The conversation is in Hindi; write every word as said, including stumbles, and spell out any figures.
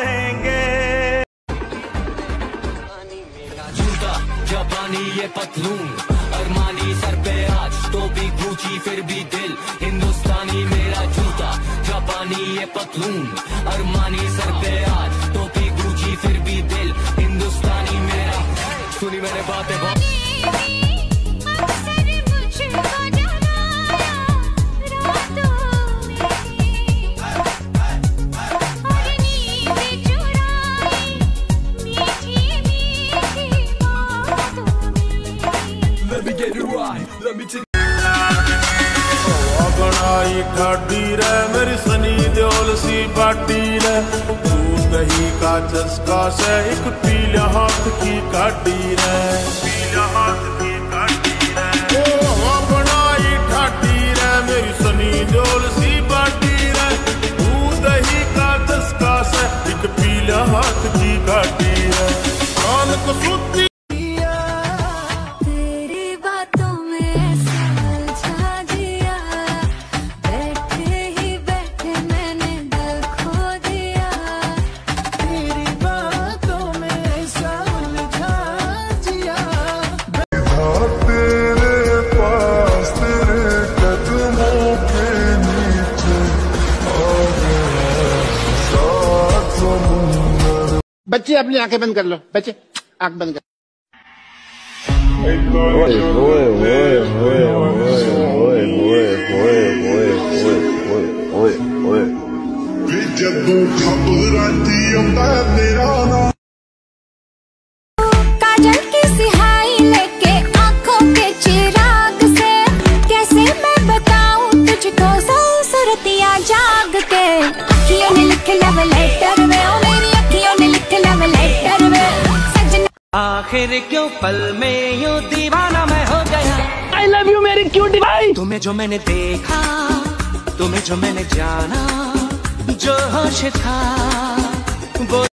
देंगे। जूता जापानी ये पतलून अरमानी सर पे आज टोपी गूची फिर भी दिल हिंदुस्तानी। मेरा जूता जापानी ये पतलून अरमानी सर पे आज टोपी गूची फिर भी दिल हिंदुस्तानी। मेरा सुनी मैंने बातें बनाई खाटी रे मेरी सनी देओल सी बाटी रे दूध दही का चस्का से एक पीला हाथ की काटी रे पीला हाथ की काटी रे। ओ बनाई खाटी रे मेरी सनी देओल सी बाटी रे दूध दही का चस्का से एक पीला हाथ की काटी रे। कान को बच्चे अपनी आंखें बंद कर लो बच्चे आंख बंद कर। काजल की सिहाई लेके आंखों के चिराग से कैसे मैं बताऊं तुझको सूरतियां जाग के अखियों ने लिख लव लेटर में आखिर क्यों पल में यूं दीवाना मैं हो गया। आई लव यू मेरी क्यूटी भाई। तुम्हें जो मैंने देखा तुम्हें जो मैंने जाना जो होश था वो